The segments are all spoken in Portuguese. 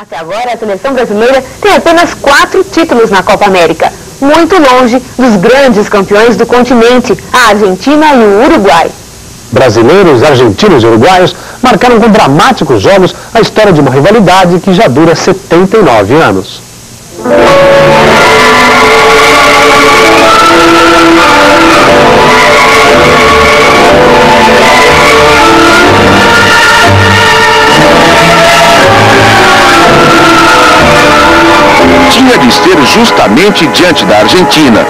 Até agora, a seleção brasileira tem apenas 4 títulos na Copa América, muito longe dos grandes campeões do continente, a Argentina e o Uruguai. Brasileiros, argentinos e uruguaios marcaram com dramáticos jogos a história de uma rivalidade que já dura 79 anos. Tinha de ser justamente diante da Argentina.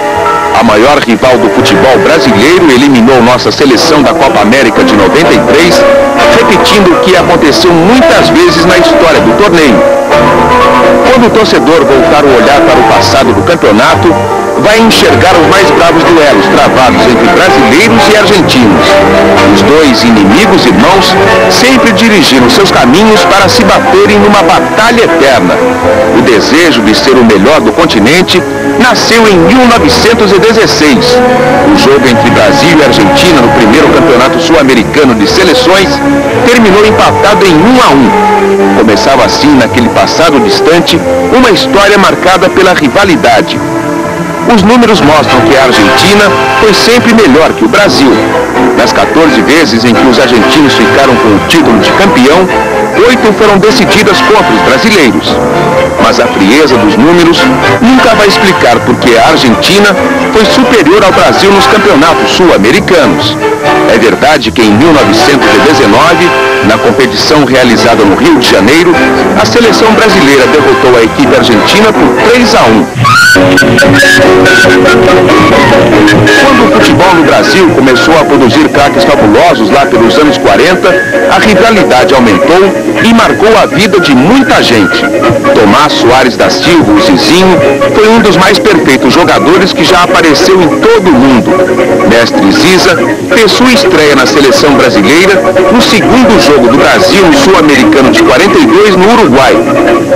A maior rival do futebol brasileiro eliminou nossa seleção da Copa América de 93, repetindo o que aconteceu muitas vezes na história do torneio. Quando o torcedor voltar o olhar para o passado do campeonato, vai enxergar os mais bravos duelos travados entre brasileiros e argentinos. Os dois inimigos irmãos sempre dirigiram seus caminhos para se baterem numa batalha eterna. O desejo de ser o melhor do continente nasceu em 1916. O jogo entre Brasil e Argentina no primeiro campeonato sul-americano de seleções terminou empatado em 1-1. Começava assim, naquele passado distante, uma história marcada pela rivalidade. Os números mostram que a Argentina foi sempre melhor que o Brasil. Das 14 vezes em que os argentinos ficaram com o título de campeão, 8 foram decididas contra os brasileiros. Mas a frieza dos números nunca vai explicar porque a Argentina foi superior ao Brasil nos campeonatos sul-americanos. É verdade que em 1919, na competição realizada no Rio de Janeiro, a seleção brasileira derrotou a equipe argentina por 3-1. Quando o futebol no Brasil começou a produzir craques fabulosos lá pelos anos 40, a rivalidade aumentou e marcou a vida de muita gente. Tomás Soares da Silva, o Zizinho, foi um dos mais perfeitos jogadores que já apareceu em todo o mundo. Mestre Ziza fez sua estreia na seleção brasileira no segundo jogo do Brasil no Sul-Americano de 42 no Uruguai.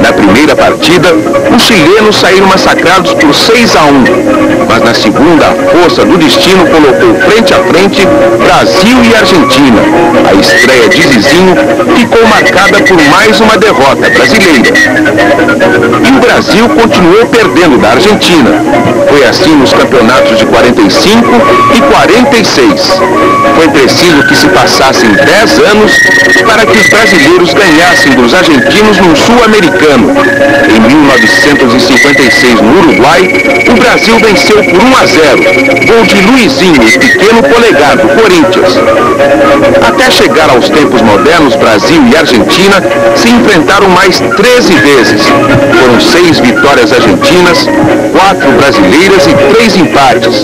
Na primeira partida, os chilenos saíram massacrados por 6-1, mas na segunda, a força do destino colocou frente a frente Brasil e Argentina. A estreia de Zizinho ficou marcada por mais uma derrota brasileira. E o Brasil continuou perdendo da Argentina. Foi assim nos campeonatos de 45 e 46. Foi preciso que se passassem 10 anos para que os brasileiros ganhassem dos argentinos no sul-americano. Em 1956, no Uruguai, o Brasil venceu por 1-0, gol de Luizinho e pequeno polegar do Corinthians. Até chegar aos tempos modernos, Brasil e Argentina se enfrentaram mais 13 vezes. Foram 6 vitórias argentinas, 4 brasileiras e 3 empates.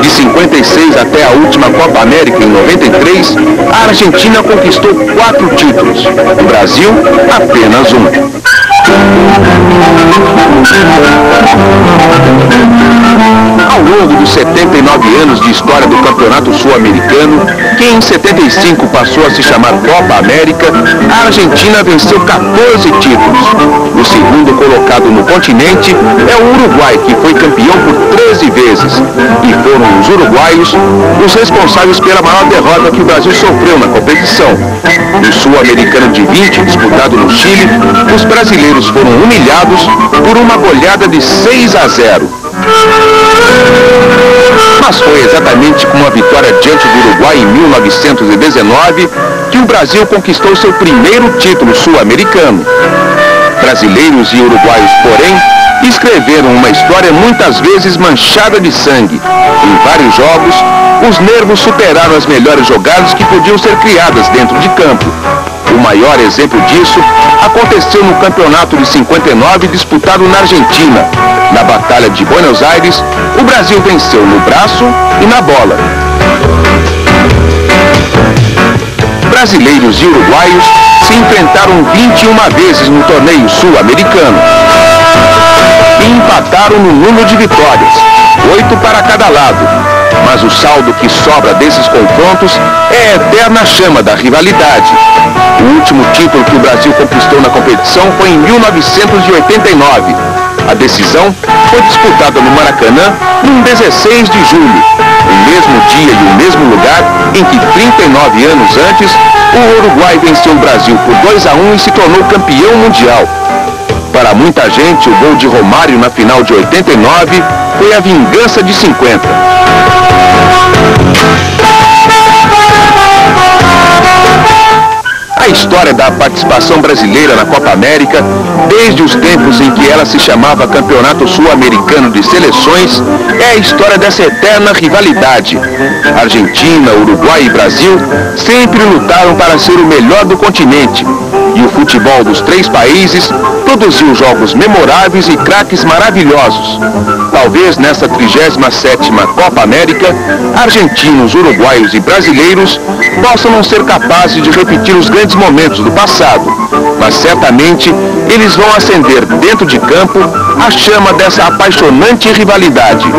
De 56 até a última Copa América em 93, a Argentina conquistou 4 títulos, o Brasil apenas 1. Ao longo dos 79 anos de história do Campeonato Sul-Americano, que em 75 passou a se chamar Copa América, a Argentina venceu 14 títulos. O segundo colocado no continente é o Uruguai, que foi campeão por 13 vezes. E foram os uruguaios os responsáveis pela maior derrota que o Brasil sofreu na competição. No Sul-Americano de 20, disputado no Chile, os brasileiros foram humilhados por uma goleada de 6-0. Mas foi exatamente com a vitória diante do Uruguai em 1919 que o Brasil conquistou seu primeiro título sul-americano. Brasileiros e uruguaios, porém, escreveram uma história muitas vezes manchada de sangue. Em vários jogos, os nervos superaram as melhores jogadas que podiam ser criadas dentro de campo. O maior exemplo disso aconteceu no campeonato de 59 disputado na Argentina. Na Batalha de Buenos Aires, o Brasil venceu no braço e na bola. Brasileiros e uruguaios se enfrentaram 21 vezes no torneio sul-americano e empataram no número de vitórias, 8 para cada lado. Mas o saldo que sobra desses confrontos é a eterna chama da rivalidade. O último título que o Brasil conquistou na competição foi em 1989. A decisão foi disputada no Maracanã no 16 de julho, o mesmo dia e o mesmo lugar em que 39 anos antes, o Uruguai venceu o Brasil por 2-1 e se tornou campeão mundial. Para muita gente, o gol de Romário na final de 89 foi a vingança de 50. A história da participação brasileira na Copa América, desde os tempos em que ela se chamava Campeonato Sul-Americano de Seleções, é a história dessa eterna rivalidade. Argentina, Uruguai e Brasil sempre lutaram para ser o melhor do continente. E o futebol dos três países produziu jogos memoráveis e craques maravilhosos. Talvez nesta 37ª Copa América, argentinos, uruguaios e brasileiros possam não ser capazes de repetir os grandes momentos do passado, mas certamente eles vão acender dentro de campo a chama dessa apaixonante rivalidade.